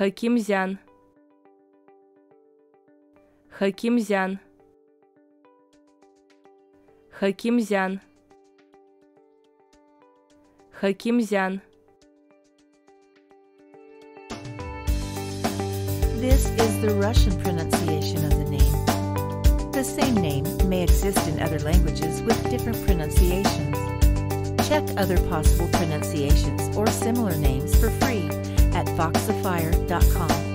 Khakymzjan, Khakymzjan, Khakymzjan, Khakymzjan. This is the Russian pronunciation of the name. The same name may exist in other languages with different pronunciations. Check other possible pronunciations or similar names for free at voxafire.com.